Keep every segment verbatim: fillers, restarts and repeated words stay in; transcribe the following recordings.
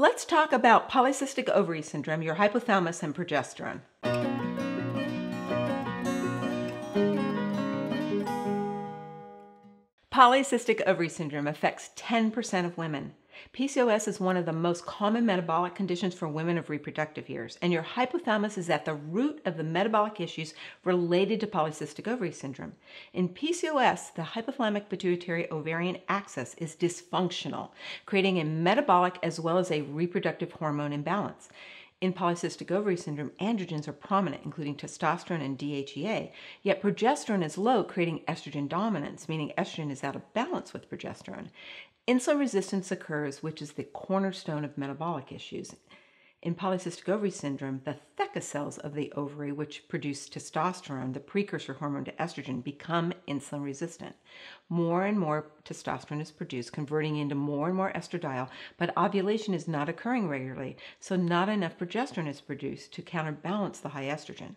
Let's talk about polycystic ovary syndrome, your hypothalamus, and progesterone. Polycystic ovary syndrome affects ten percent of women. P C O S is one of the most common metabolic conditions for women of reproductive years, and your hypothalamus is at the root of the metabolic issues related to polycystic ovary syndrome. In P C O S, the hypothalamic-pituitary-ovarian axis is dysfunctional, creating a metabolic as well as a reproductive hormone imbalance. In polycystic ovary syndrome, androgens are prominent, including testosterone and D H E A, yet progesterone is low, creating estrogen dominance, meaning estrogen is out of balance with progesterone. Insulin resistance occurs, which is the cornerstone of metabolic issues. In polycystic ovary syndrome, the theca cells of the ovary, which produce testosterone, the precursor hormone to estrogen, become insulin resistant. More and more testosterone is produced, converting into more and more estradiol, but ovulation is not occurring regularly, so not enough progesterone is produced to counterbalance the high estrogen.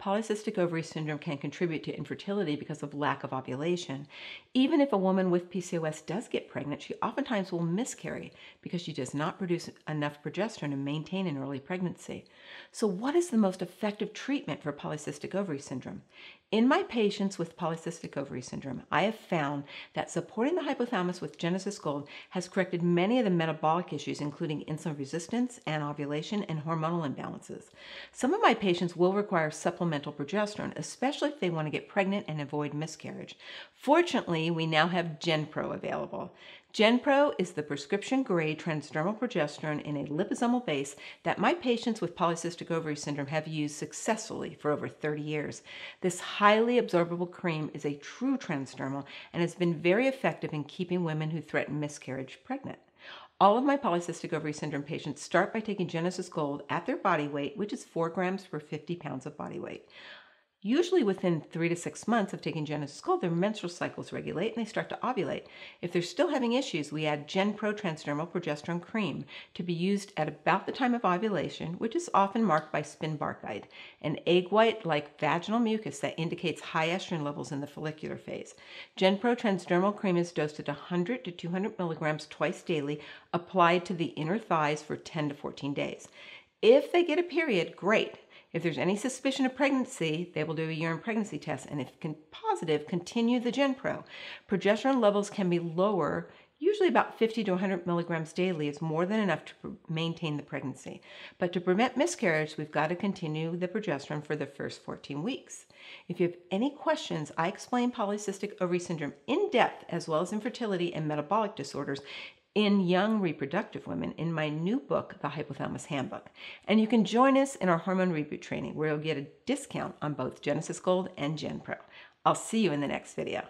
Polycystic ovary syndrome can contribute to infertility because of lack of ovulation. Even if a woman with P C O S does get pregnant, she oftentimes will miscarry because she does not produce enough progesterone to maintain an early pregnancy. So what is the most effective treatment for polycystic ovary syndrome? In my patients with polycystic ovary syndrome, I have found that supporting the hypothalamus with Genesis Gold has corrected many of the metabolic issues, including insulin resistance and ovulation and hormonal imbalances. Some of my patients will require supplemental progesterone, especially if they want to get pregnant and avoid miscarriage. Fortunately, we now have GenPro available. GenPro is the prescription-grade transdermal progesterone in a liposomal base that my patients with polycystic ovary syndrome have used successfully for over thirty years. This highly absorbable cream is a true transdermal and has been very effective in keeping women who threaten miscarriage pregnant. All of my polycystic ovary syndrome patients start by taking Genesis Gold at their body weight, which is four grams per fifty pounds of body weight. Usually within three to six months of taking Genesis Gold, their menstrual cycles regulate and they start to ovulate. If they're still having issues, we add GenPro transdermal progesterone cream to be used at about the time of ovulation, which is often marked by spinnbarkeit, an egg white-like vaginal mucus that indicates high estrogen levels in the follicular phase. GenPro transdermal cream is dosed at one hundred to two hundred milligrams twice daily, applied to the inner thighs for ten to fourteen days. If they get a period, great. If there's any suspicion of pregnancy, they will do a urine pregnancy test, and if positive, continue the GenPro. Progesterone levels can be lower, usually about fifty to one hundred milligrams daily is more than enough to maintain the pregnancy. But to prevent miscarriage, we've got to continue the progesterone for the first fourteen weeks. If you have any questions, I explain polycystic ovary syndrome in depth, as well as infertility and metabolic disorders, in young reproductive women in my new book, The Hypothalamus Handbook. And you can join us in our hormone reboot training, where you'll get a discount on both Genesis Gold and GenPro. I'll see you in the next video.